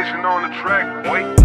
Ignition on the track, boy.